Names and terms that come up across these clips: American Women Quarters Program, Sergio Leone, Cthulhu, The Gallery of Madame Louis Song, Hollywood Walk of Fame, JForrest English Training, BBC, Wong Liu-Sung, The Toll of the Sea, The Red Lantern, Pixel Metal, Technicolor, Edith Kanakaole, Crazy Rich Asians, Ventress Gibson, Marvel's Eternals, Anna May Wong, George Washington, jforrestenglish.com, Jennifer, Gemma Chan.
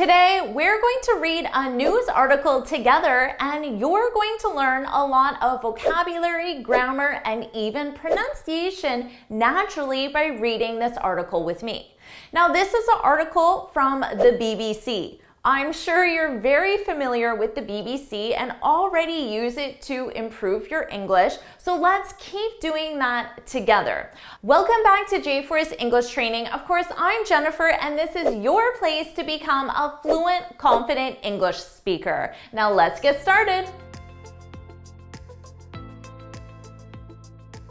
Today, we're going to read a news article together and you're going to learn a lot of vocabulary, grammar, and even pronunciation naturally by reading this article with me. Now, this is an article from the BBC. I'm sure you're very familiar with the BBC and already use it to improve your English, so let's keep doing that together. Welcome back to JForrest English Training. Of course, I'm Jennifer, and this is your place to become a fluent, confident English speaker. Now let's get started.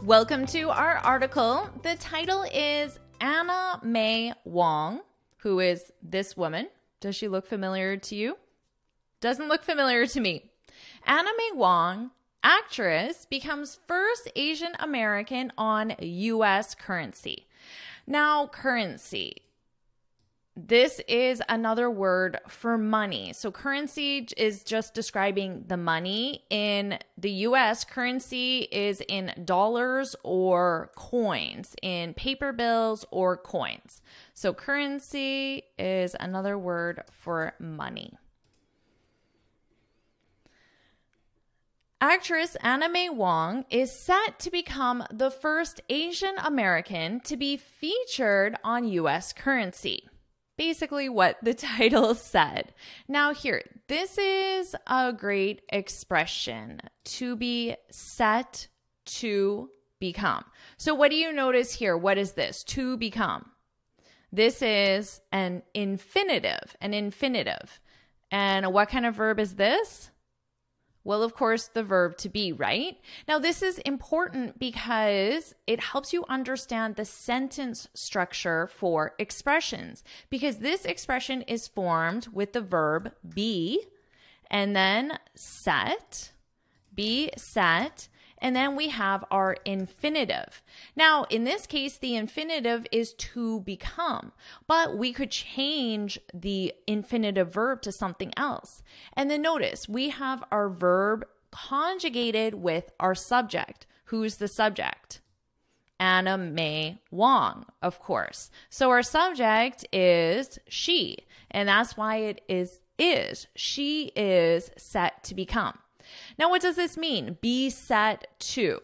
Welcome to our article. The title is Anna May Wong, who is this woman. Does she look familiar to you? Doesn't look familiar to me. Anna May Wong, actress, becomes first Asian American on US currency. Now, currency. This is another word for money. So currency is just describing the money. In the US, currency is in dollars or coins, in paper bills or coins. So currency is another word for money. Actress Anna May Wong is set to become the first Asian American to be featured on US currency. Basically what the title said. Now here, this is a great expression, to be set to become. So what do you notice here? What is this? To become. This is an infinitive, And what kind of verb is this? Well, of course, the verb to be, right? Now, this is important because it helps you understand the sentence structure for expressions, because this expression is formed with the verb be, and then set, be set, and then we have our infinitive. Now, in this case, the infinitive is to become, but we could change the infinitive verb to something else. And then notice we have our verb conjugated with our subject. Who's the subject? Anna May Wong, of course. So our subject is she, and that's why it is. She is set to become. Now, what does this mean? Be set to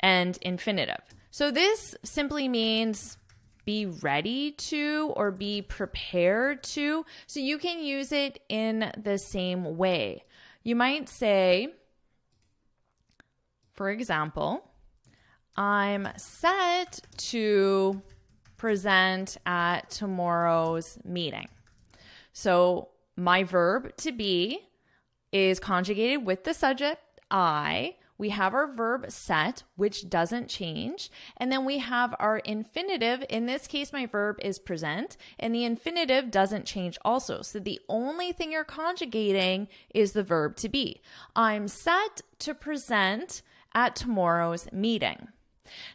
and infinitive. So this simply means be ready to or be prepared to. So you can use it in the same way. You might say, for example, I'm set to present at tomorrow's meeting. So my verb to be is conjugated with the subject I. We have our verb set, which doesn't change. And then we have our infinitive. In this case, my verb is present, and the infinitive doesn't change also. So the only thing you're conjugating is the verb to be. I'm set to present at tomorrow's meeting.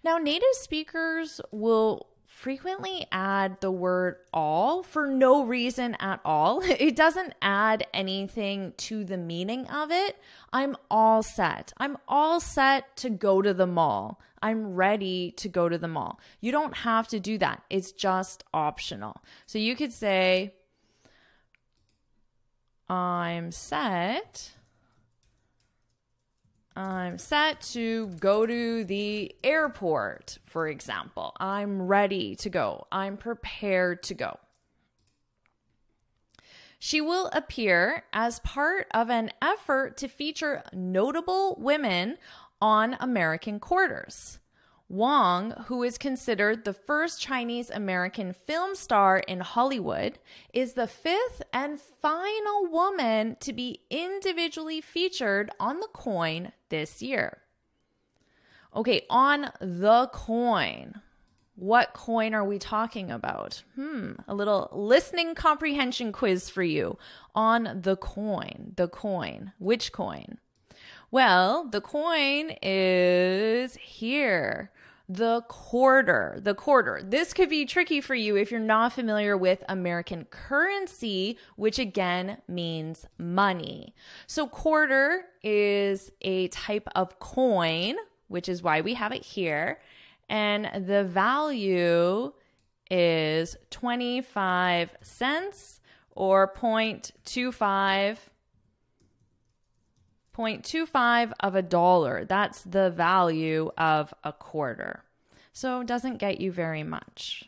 Now, native speakers will frequently add the word all for no reason at all. It doesn't add anything to the meaning of it. I'm all set. I'm all set to go to the mall. I'm ready to go to the mall. You don't have to do that. It's just optional. So you could say, I'm set to go to the airport, for example. I'm ready to go. I'm prepared to go. She will appear as part of an effort to feature notable women on American Quarters. Wong, who is considered the first Chinese-American film star in Hollywood, is the fifth and final woman to be individually featured on the coin this year. Okay, on the coin. What coin are we talking about? A little listening comprehension quiz for you. On the coin, Which coin? Well, the coin is here. The quarter. This could be tricky for you if you're not familiar with American currency, which again means money. So quarter is a type of coin, which is why we have it here. And the value is 25 cents or 0.25 of $1. That's the value of a quarter. So it doesn't get you very much.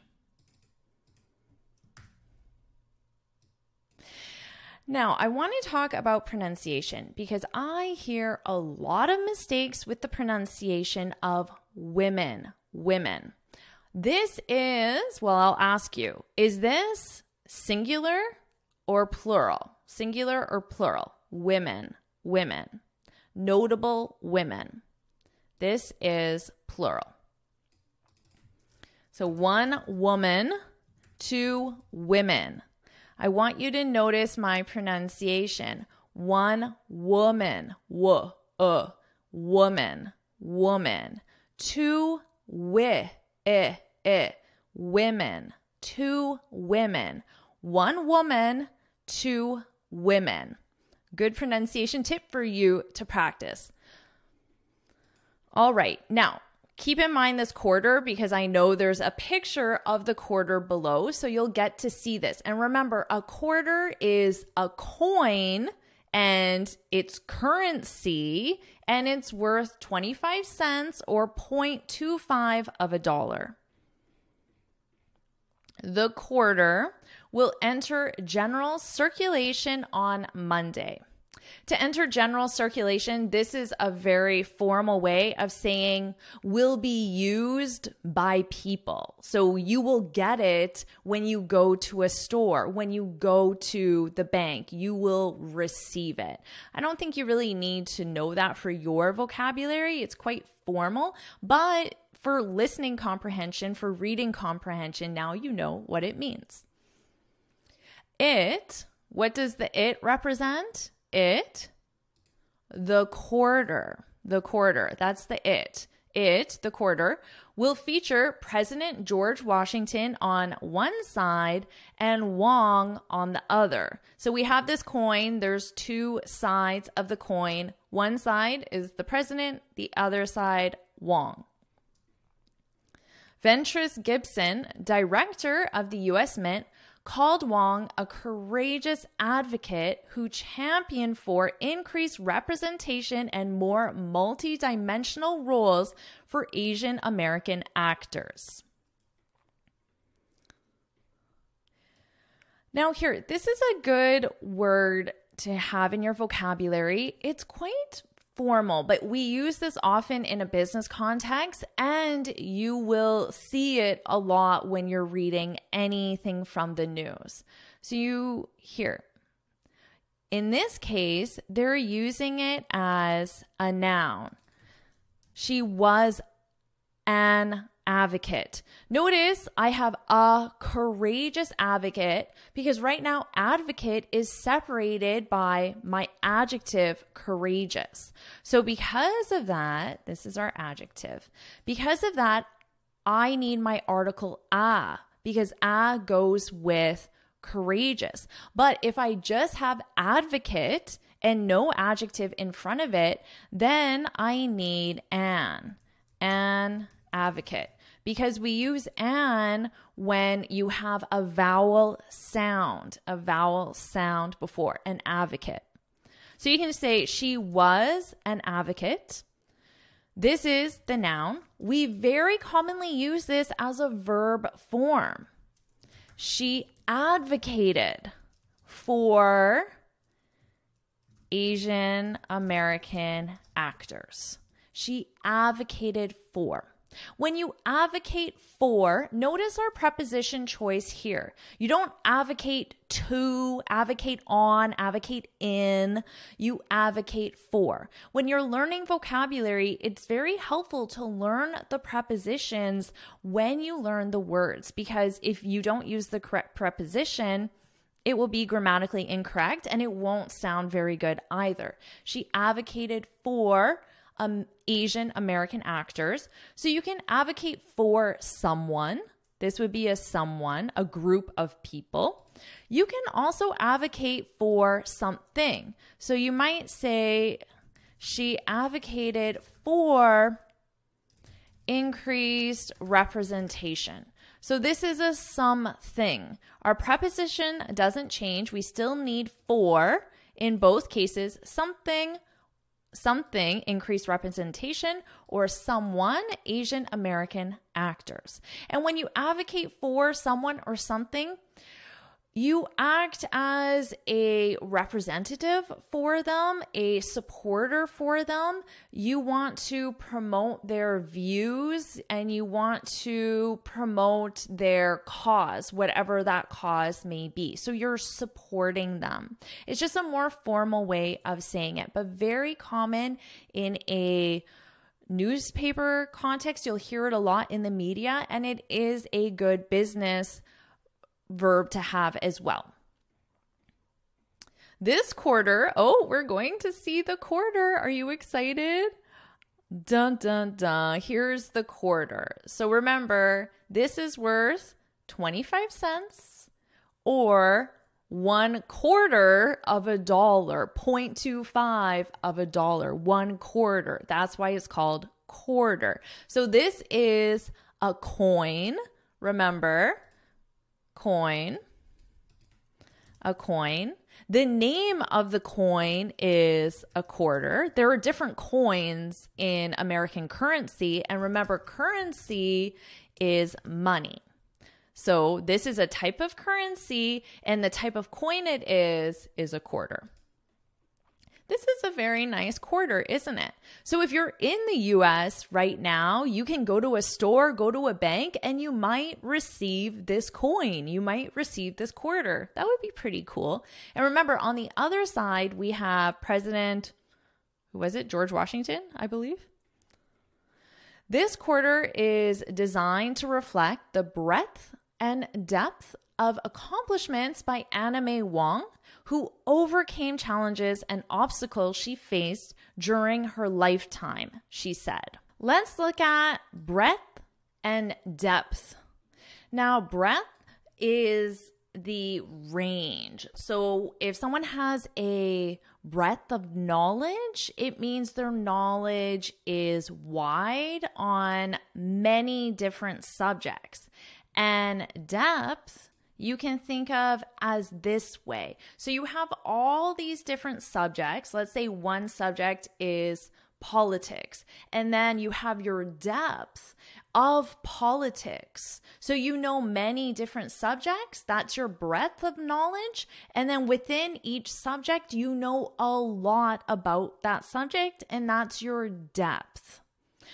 Now, I want to talk about pronunciation because I hear a lot of mistakes with the pronunciation of women. Women. This is, well, I'll ask you, is this singular or plural? Singular or plural? Women. Women. Notable women. This is plural. So one woman, two women. I want you to notice my pronunciation. One woman, woman, woman. Two women, two women. One woman, two women. Good pronunciation tip for you to practice. All right, now keep in mind this quarter because I know there's a picture of the quarter below, so you'll get to see this. And remember, a quarter is a coin and it's currency and it's worth 25 cents or 0.25 of $1. The quarter will enter general circulation on Monday. To enter general circulation, this is a very formal way of saying will be used by people. So you will get it when you go to a store, when you go to the bank, you will receive it. I don't think you really need to know that for your vocabulary. It's quite formal, but for listening comprehension, for reading comprehension, now you know what it means. It, what does the it represent? It, the quarter, that's the it. It, the quarter, will feature President George Washington on one side and Wong on the other. So we have this coin, there's two sides of the coin. One side is the president, the other side, Wong. Ventress Gibson, director of the U.S. Mint, called Wong a courageous advocate who championed for increased representation and more multidimensional roles for Asian American actors. Now here, this is a good word to have in your vocabulary. It's quite formal, but we use this often in a business context, and you will see it a lot when you're reading anything from the news. So you hear, in this case, they're using it as a noun. She was an advocate. Notice I have a courageous advocate because right now advocate is separated by my adjective courageous. So because of that, this is our adjective. Because of that, I need my article a because a goes with courageous. But if I just have advocate and no adjective in front of it, then I need an advocate. Because we use an when you have a vowel sound before, an advocate. So you can say she was an advocate. This is the noun. We very commonly use this as a verb form. She advocated for Asian American actors. She advocated for. When you advocate for, notice our preposition choice here. You don't advocate to, advocate on, advocate in. You advocate for. When you're learning vocabulary, it's very helpful to learn the prepositions when you learn the words, because if you don't use the correct preposition, it will be grammatically incorrect and it won't sound very good either. She advocated for Asian American actors. So you can advocate for someone. This would be a someone, a group of people. You can also advocate for something. So you might say she advocated for increased representation. So this is a something. Our preposition doesn't change. We still need for in both cases, something, increased representation, or someone, Asian American actors. And when you advocate for someone or something, you act as a representative for them, a supporter for them. You want to promote their views and you want to promote their cause, whatever that cause may be. So you're supporting them. It's just a more formal way of saying it, but very common in a newspaper context. You'll hear it a lot in the media, and it is a good business verb to have as well. This quarter, oh, we're going to see the quarter. Are you excited? Dun, dun, dun. Here's the quarter. So remember, this is worth 25 cents or $0.25 of a dollar, 0.25 of a dollar, 1 quarter. That's why it's called quarter. So this is a coin. Remember, coin, a coin. The name of the coin is a quarter. There are different coins in American currency. And remember, currency is money. So this is a type of currency, and the type of coin it is a quarter. This is a very nice quarter, isn't it? So if you're in the US right now, you can go to a store, go to a bank, and you might receive this coin. You might receive this quarter. That would be pretty cool. And remember, on the other side, we have President, who was it? George Washington, I believe. This quarter is designed to reflect the breadth and depth of accomplishments by Anna May Wong, who overcame challenges and obstacles she faced during her lifetime, she said. Let's look at breadth and depth. Now, breadth is the range. So if someone has a breadth of knowledge, it means their knowledge is wide on many different subjects. And depth, you can think of as this way. So you have all these different subjects. Let's say one subject is politics, and then you have your depth of politics. So you know many different subjects. That's your breadth of knowledge. And then within each subject, you know a lot about that subject, and that's your depth.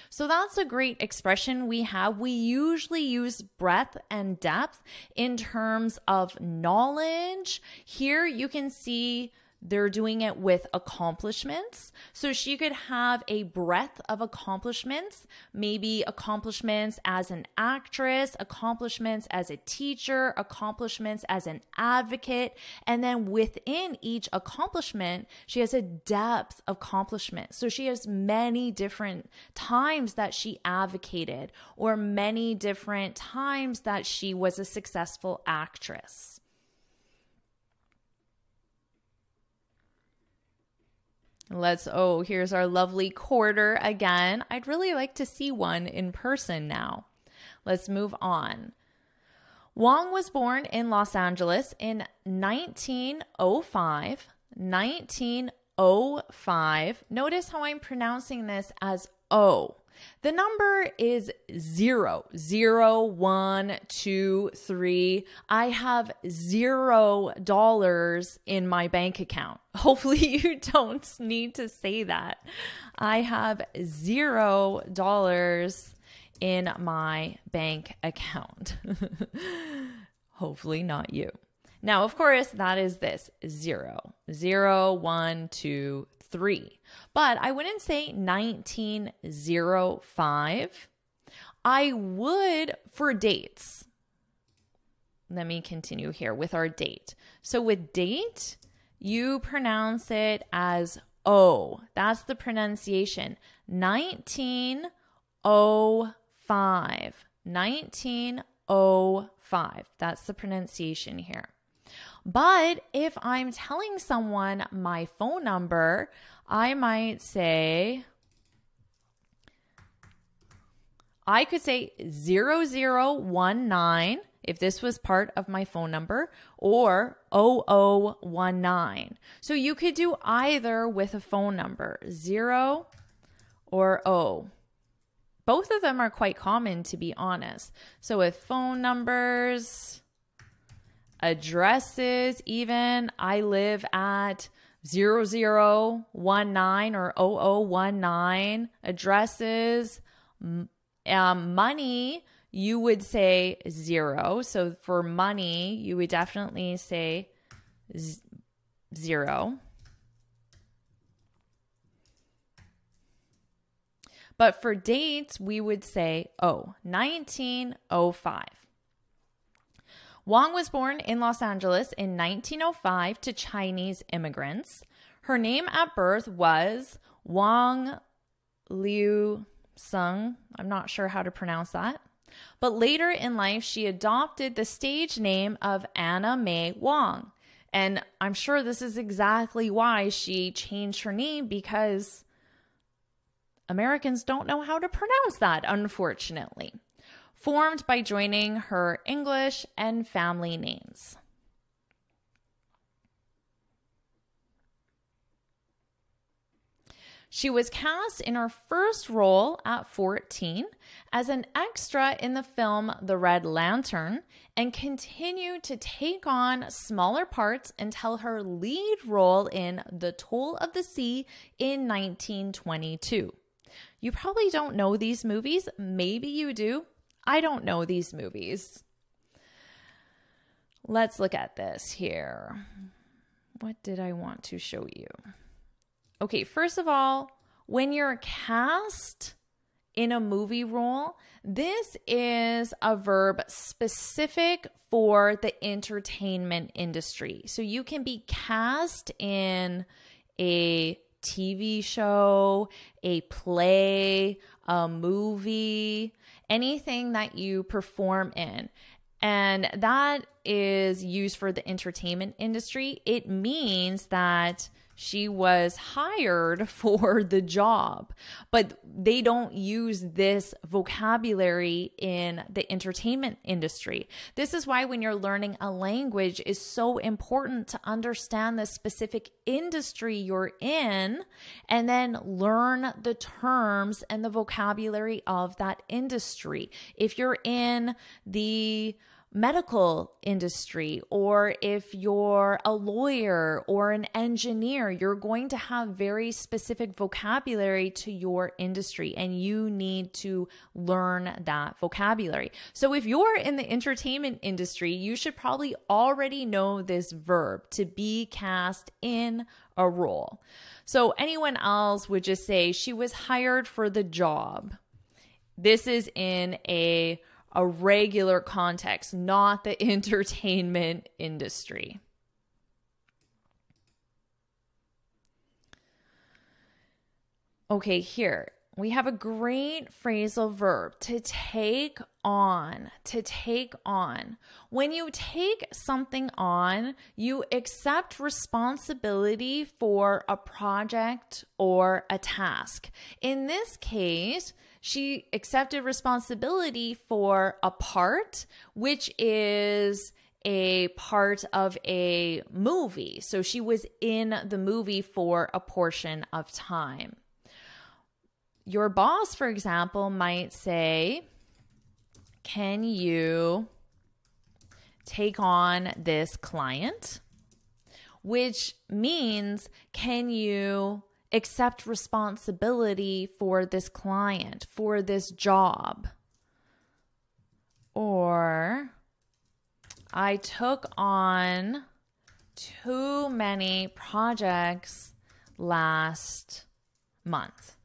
So that's a great expression we have. We usually use breadth and depth in terms of knowledge. Here you can see they're doing it with accomplishments. So she could have a breadth of accomplishments, maybe accomplishments as an actress, accomplishments as a teacher, accomplishments as an advocate. And then within each accomplishment, she has a depth of accomplishment. So she has many different times that she advocated or many different times that she was a successful actress. Let's, oh, here's our lovely quarter again. I'd really like to see one in person now. Let's move on. Wong was born in Los Angeles in 1905. 1905. Notice how I'm pronouncing this as O. The number is 0, 0, 1, 2, 3. I have $0 in my bank account. Hopefully you don't need to say that. I have $0 in my bank account. Hopefully not you. Now, of course, that is this 0, 0, 1, 2, 3. But I wouldn't say 1905. I would for dates. Let me continue here with our date. So with date, you pronounce it as O. That's the pronunciation. 1905. 1905. That's the pronunciation here. But if I'm telling someone my phone number, I might say, I could say 0019 if this was part of my phone number, or 0019. So you could do either with a phone number, 0 or 0. Both of them are quite common, to be honest. So with phone numbers, addresses even, I live at 0019 or 0019. Addresses, money, you would say 0. So for money, you would definitely say 0. But for dates, we would say 1905. Wong was born in Los Angeles in 1905 to Chinese immigrants. Her name at birth was Wong Liu-Sung. I'm not sure how to pronounce that. But later in life, she adopted the stage name of Anna May Wong. And I'm sure this is exactly why she changed her name, because Americans don't know how to pronounce that, unfortunately. Formed by joining her English and family names. She was cast in her first role at 14 as an extra in the film The Red Lantern, and continued to take on smaller parts until her lead role in The Toll of the Sea in 1922. You probably don't know these movies. Maybe you do. I don't know these movies. Let's look at this here. What did I want to show you? Okay, first of all, when you're cast in a movie role, this is a verb specific for the entertainment industry. So you can be cast in a TV show, a play, a movie, anything that you perform in. And that is used for the entertainment industry. It means that she was hired for the job, but they don't use this vocabulary in the entertainment industry. This is why when you're learning a language, it's so important to understand the specific industry you're in and then learn the terms and the vocabulary of that industry. If you're in the medical industry, or if you're a lawyer or an engineer, you're going to have very specific vocabulary to your industry, and you need to learn that vocabulary. So if you're in the entertainment industry, you should probably already know this verb, to be cast in a role. So anyone else would just say she was hired for the job. This is in a regular context, not the entertainment industry. Okay, here we have a great phrasal verb, to take on, to take on. When you take something on, you accept responsibility for a project or a task. In this case, she accepted responsibility for a part, which is a part of a movie. So she was in the movie for a portion of time. Your boss, for example, might say, "Can you take on this client?" Which means, can you accept responsibility for this client, for this job? Or, I took on too many projects last month.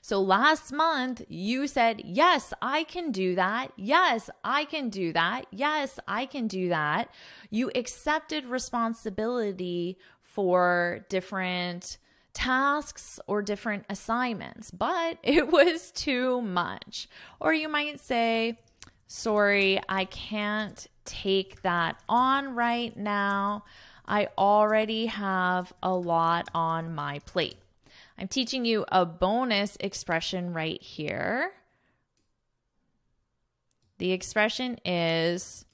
So last month you said, yes, I can do that. Yes, I can do that. Yes, I can do that. You accepted responsibility for different tasks or different assignments, but it was too much. Or you might say, sorry, I can't take that on right now. I already have a lot on my plate. I'm teaching you a bonus expression right here. The expression is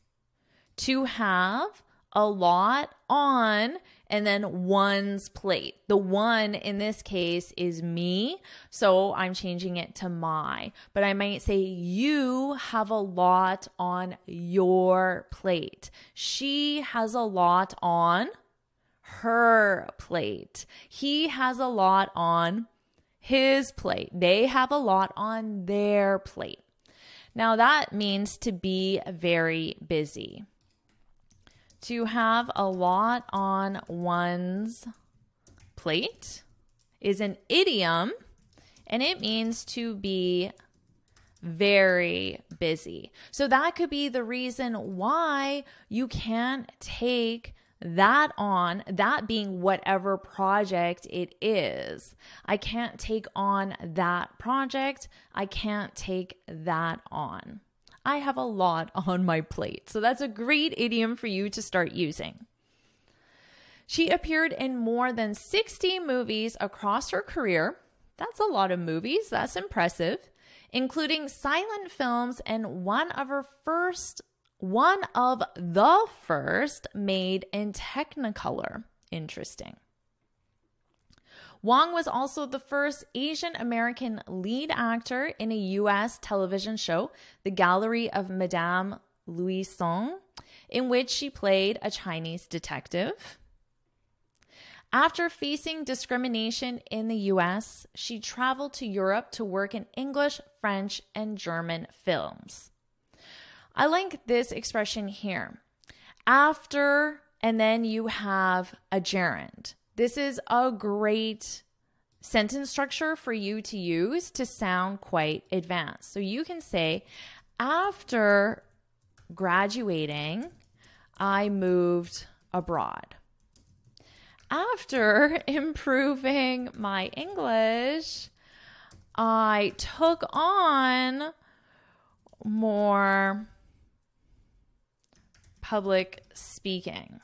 to have a lot on and then one's plate. The one in this case is me, so I'm changing it to my. But I might say you have a lot on your plate. She has a lot on her plate. He has a lot on his plate. They have a lot on their plate. Now that means to be very busy. To have a lot on one's plate is an idiom, and it means to be very busy. So that could be the reason why you can't take that on, that being whatever project it is. I can't take on that project. I can't take that on. I have a lot on my plate. So that's a great idiom for you to start using. She appeared in more than 60 movies across her career. That's a lot of movies. That's impressive. Including silent films and one of the first made in Technicolor. Interesting. Wong was also the first Asian American lead actor in a U.S. television show, The Gallery of Madame Louis Song, in which she played a Chinese detective. After facing discrimination in the U.S., she traveled to Europe to work in English, French, and German films. I like this expression here. After, and then you have a gerund. This is a great sentence structure for you to use to sound quite advanced. So you can say, after graduating, I moved abroad. After improving my English, I took on more public speaking.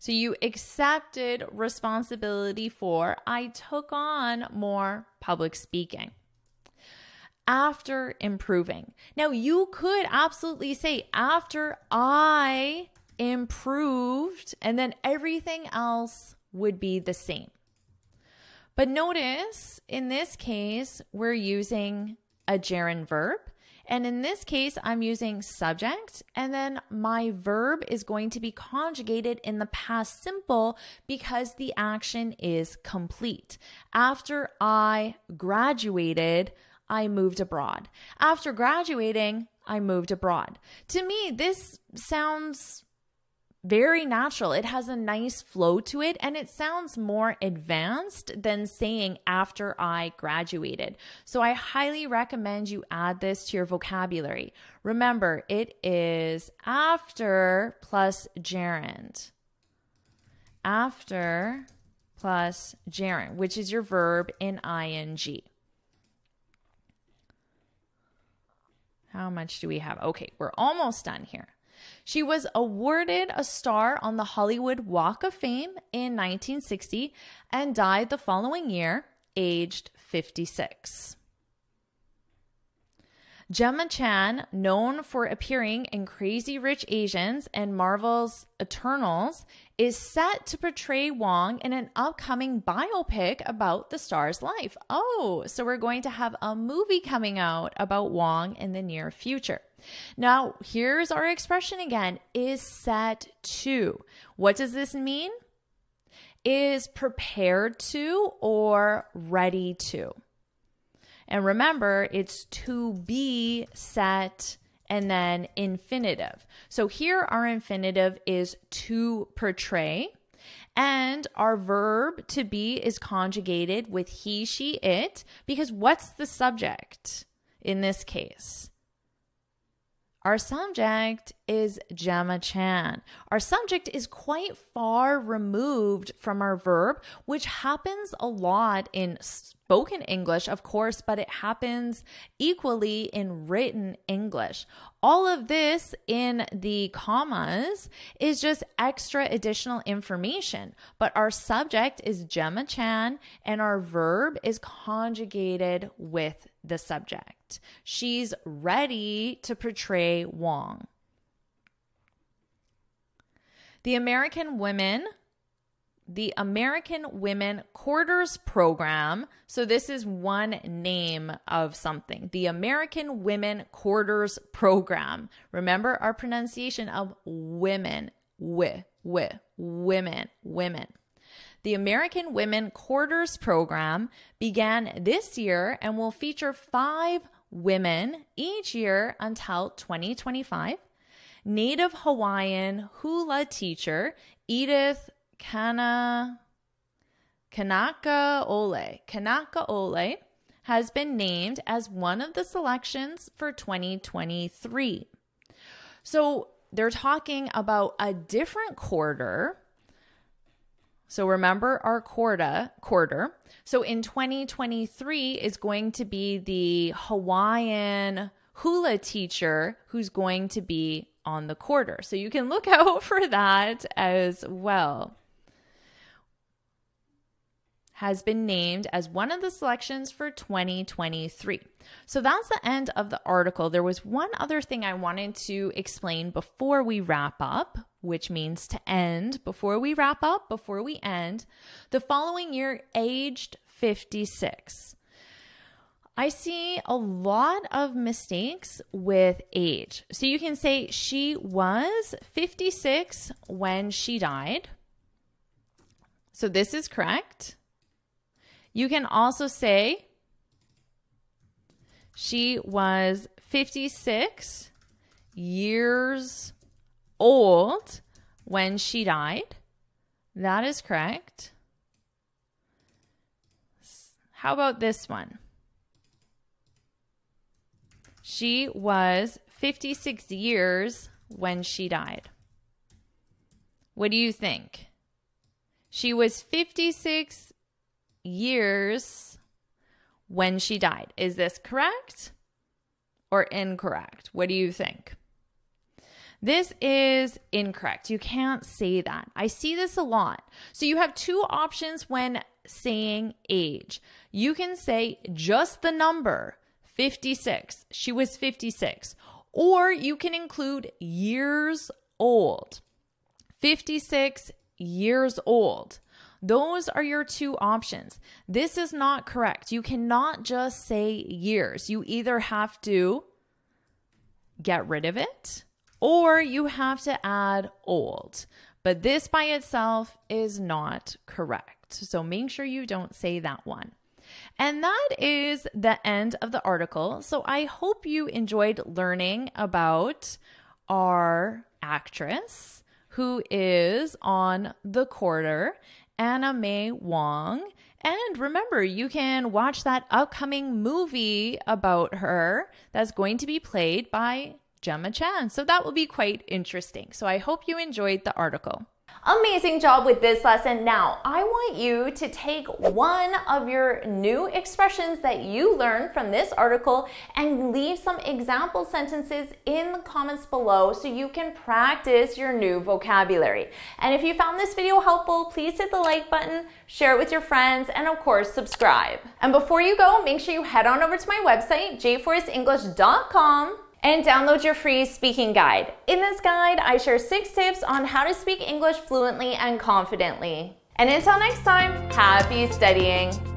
So you accepted responsibility for, I took on more public speaking. After improving. Now you could absolutely say after I improved, and then everything else would be the same. But notice in this case, we're using a gerund verb. And in this case, I'm using subject, and then my verb is going to be conjugated in the past simple because the action is complete. After I graduated, I moved abroad. After graduating, I moved abroad. To me, this sounds very natural. It has a nice flow to it, and it sounds more advanced than saying after I graduated. So I highly recommend you add this to your vocabulary. Remember, it is after plus gerund. After plus gerund, which is your verb in ing. How much do we have? Okay, we're almost done here. She was awarded a star on the Hollywood Walk of Fame in 1960 and died the following year, aged 56. Gemma Chan, known for appearing in Crazy Rich Asians and Marvel's Eternals, is set to portray Wong in an upcoming biopic about the star's life. Oh, so we're going to have a movie coming out about Wong in the near future. Now, here's our expression again, is set to. What does this mean? Is prepared to or ready to. And remember, it's to be set and then infinitive. So here our infinitive is to portray, and our verb to be is conjugated with he, she, it, because what's the subject in this case? Our subject is Gemma Chan. Our subject is quite far removed from our verb, which happens a lot in spoken English, of course, but it happens equally in written English. All of this in the commas is just extra additional information, but our subject is Gemma Chan and our verb is conjugated with the subject. She's ready to portray Wong. The American Women Quarters Program. So this is one name of something. The American Women Quarters Program. Remember our pronunciation of women. Women. The American Women Quarters Program began this year and will feature 5 women each year until 2025. Native Hawaiian hula teacher Edith Kanakaole has been named as one of the selections for 2023. So they're talking about a different quarter. So remember our quarter. So in 2023 is going to be the Hawaiian hula teacher who's going to be on the quarter. So you can look out for that as well. Has been named as one of the selections for 2023. So that's the end of the article. There was one other thing I wanted to explain before we wrap up, which means to end. Before we wrap up, before we end, the following year, aged 56. I see a lot of mistakes with age. So you can say she was 56 when she died. So this is correct. You can also say she was 56 years old when she died. That is correct. How about this one? She was 56 years when she died. What do you think? She was 56 years when she died. Is this correct or incorrect? What do you think? This is incorrect. You can't say that. I see this a lot. So you have two options when saying age. You can say just the number. 56. She was 56. Or you can include years old. 56 years old. Those are your two options. This is not correct. You cannot just say years. You either have to get rid of it or you have to add old. But this by itself is not correct. So make sure you don't say that one. And that is the end of the article. So I hope you enjoyed learning about our actress who is on the quarter, Anna May Wong. And remember, you can watch that upcoming movie about her that's going to be played by Gemma Chan. So that will be quite interesting. So I hope you enjoyed the article. Amazing job with this lesson. Now, I want you to take one of your new expressions that you learned from this article and leave some example sentences in the comments below so you can practice your new vocabulary. And if you found this video helpful, please hit the like button, share it with your friends, and of course, subscribe. And before you go, make sure you head on over to my website, jforrestenglish.com. and download your free speaking guide. In this guide, I share 6 tips on how to speak English fluently and confidently. And until next time, happy studying!